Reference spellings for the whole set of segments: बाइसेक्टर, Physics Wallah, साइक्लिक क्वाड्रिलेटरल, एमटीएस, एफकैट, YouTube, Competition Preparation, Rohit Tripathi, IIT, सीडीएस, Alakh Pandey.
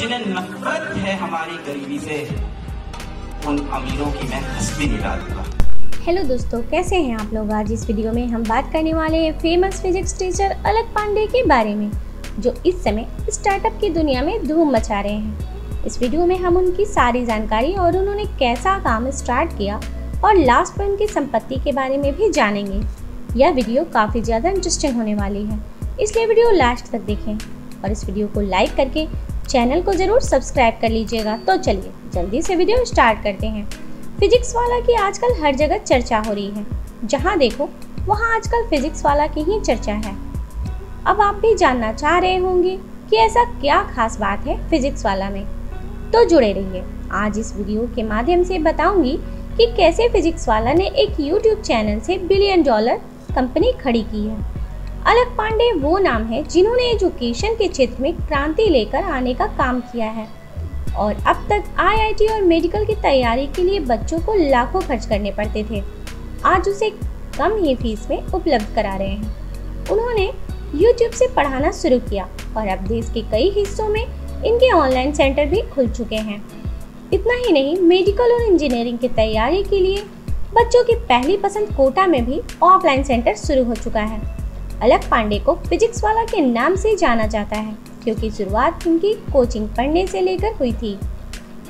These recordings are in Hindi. जिन्हें नफरत है हमारी गरीबी से, उन अमीरों की मैं हंसती मिला दूंगा। हेलो दोस्तों, कैसे हैं आप लोग। आज इस वीडियो में हम बात करने वाले हैं फेमस फिजिक्स टीचर अलख पांडे के बारे में, जो इस समय स्टार्टअप की दुनिया में धूम मचा रहे हैं। इस वीडियो में हम उनकी सारी जानकारी और उन्होंने कैसा काम स्टार्ट किया और लास्ट में उनकी संपत्ति के बारे में भी जानेंगे। यह वीडियो काफ़ी ज़्यादा इंटरेस्टिंग होने वाली है, इसलिए वीडियो लास्ट तक देखें और इस वीडियो को लाइक करके चैनल को ज़रूर सब्सक्राइब कर लीजिएगा। तो चलिए जल्दी से वीडियो स्टार्ट करते हैं। फिजिक्स वाला की आजकल हर जगह चर्चा हो रही है, जहां देखो वहां आजकल फिजिक्स वाला की ही चर्चा है। अब आप भी जानना चाह रहे होंगे कि ऐसा क्या खास बात है फिजिक्स वाला में, तो जुड़े रहिए। आज इस वीडियो के माध्यम से बताऊंगी कि कैसे फिजिक्स वाला ने एक यूट्यूब चैनल से $1 बिलियन कंपनी खड़ी की है। अलख पांडे वो नाम है जिन्होंने एजुकेशन के क्षेत्र में क्रांति लेकर आने का काम किया है और अब तक IIT और मेडिकल की तैयारी के लिए बच्चों को लाखों खर्च करने पड़ते थे, आज उसे कम ही फीस में उपलब्ध करा रहे हैं। उन्होंने YouTube से पढ़ाना शुरू किया और अब देश के कई हिस्सों में इनके ऑनलाइन सेंटर भी खुल चुके हैं। इतना ही नहीं, मेडिकल और इंजीनियरिंग की तैयारी के लिए बच्चों की पहली पसंद कोटा में भी ऑफलाइन सेंटर शुरू हो चुका है। अलख पांडे को फिजिक्स वाला के नाम से जाना जाता है क्योंकि शुरुआत इनकी कोचिंग पढ़ने से लेकर हुई थी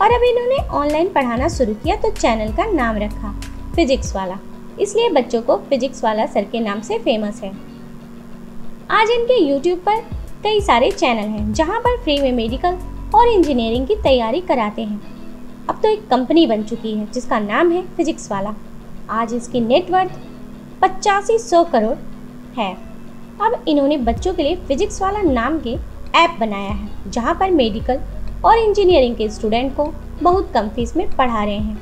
और अब इन्होंने ऑनलाइन पढ़ाना शुरू किया तो चैनल का नाम रखा फिजिक्स वाला, इसलिए बच्चों को फिजिक्स वाला सर के नाम से फेमस है। आज इनके YouTube पर कई सारे चैनल हैं जहां पर फ्री में मेडिकल और इंजीनियरिंग की तैयारी कराते हैं। अब तो एक कंपनी बन चुकी है जिसका नाम है फिजिक्स वाला। आज इसकी नेटवर्थ 8500 करोड़ है। अब इन्होंने बच्चों के लिए फिजिक्स वाला नाम के ऐप बनाया है जहां पर मेडिकल और इंजीनियरिंग के स्टूडेंट को बहुत कम फीस में पढ़ा रहे हैं।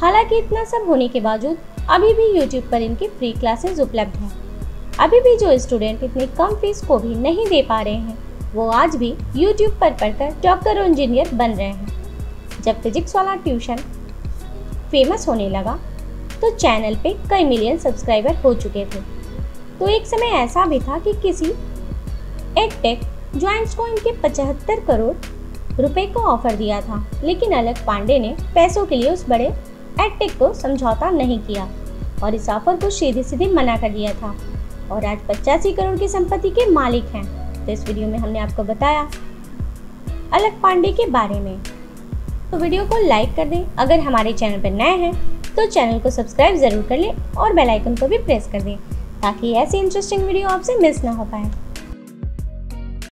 हालांकि इतना सब होने के बावजूद अभी भी YouTube पर इनकी फ्री क्लासेस उपलब्ध हैं। अभी भी जो स्टूडेंट इतनी कम फीस को भी नहीं दे पा रहे हैं वो आज भी YouTube पर पढ़कर डॉक्टर और इंजीनियर बन रहे हैं। जब फिजिक्स वाला ट्यूशन फेमस होने लगा तो चैनल पर कई मिलियन सब्सक्राइबर हो चुके थे। तो एक समय ऐसा भी था कि किसी एडटेक जॉइंट्स को इनके 75 करोड़ रुपए का ऑफर दिया था, लेकिन अलख पांडे ने पैसों के लिए उस बड़े एडटेक को समझौता नहीं किया और इस ऑफर को सीधे सीधे मना कर दिया था और आज 85 करोड़ की संपत्ति के मालिक हैं। तो इस वीडियो में हमने आपको बताया अलख पांडे के बारे में, तो वीडियो को लाइक कर दें। अगर हमारे चैनल पर नए हैं तो चैनल को सब्सक्राइब ज़रूर कर लें और बेल आइकन को भी प्रेस कर दें ताकि ऐसी इंटरेस्टिंग वीडियो आपसे मिस ना हो पाए।